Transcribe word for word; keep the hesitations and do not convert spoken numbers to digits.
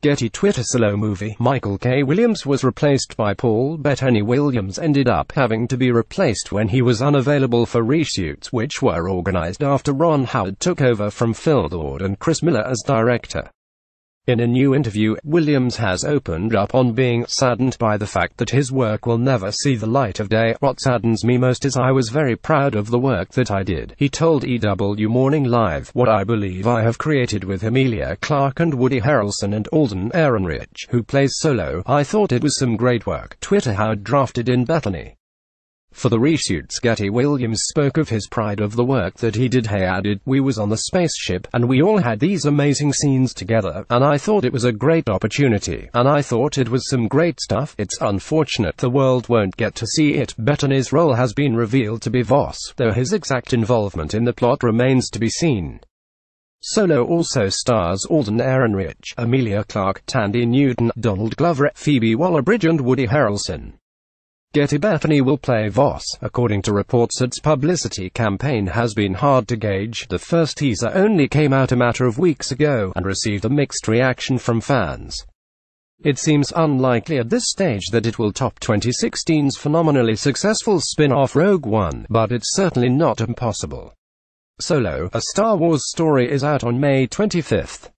Getty Twitter Solo movie. Michael K. Williams was replaced by Paul Bettany. Williams ended up having to be replaced when he was unavailable for reshoots, which were organized after Ron Howard took over from Phil Lord and Chris Miller as director. In a new interview, Williams has opened up on being saddened by the fact that his work will never see the light of day. "What saddens me most is I was very proud of the work that I did," he told E W Morning Live. "What I believe I have created with Amelia Clark and Woody Harrelson and Alden Ehrenreich, who plays Solo, I thought it was some great work." Twitter Howard drafted in Bettany. For the reshoots, Getty Williams spoke of his pride of the work that he did. He added, "We was on the spaceship, and we all had these amazing scenes together, and I thought it was a great opportunity, and I thought it was some great stuff. It's unfortunate the world won't get to see it." Bettany's role has been revealed to be Voss, though his exact involvement in the plot remains to be seen. Solo also stars Alden Ehrenreich, Amelia Clark, Tandy Newton, Donald Glover, Phoebe Waller-Bridge and Woody Harrelson. Getty Bettany will play Voss. According to reports, its publicity campaign has been hard to gauge. The first teaser only came out a matter of weeks ago, and received a mixed reaction from fans. It seems unlikely at this stage that it will top twenty sixteen's phenomenally successful spin-off Rogue One, but it's certainly not impossible. Solo, A Star Wars Story is out on May twenty-fifth.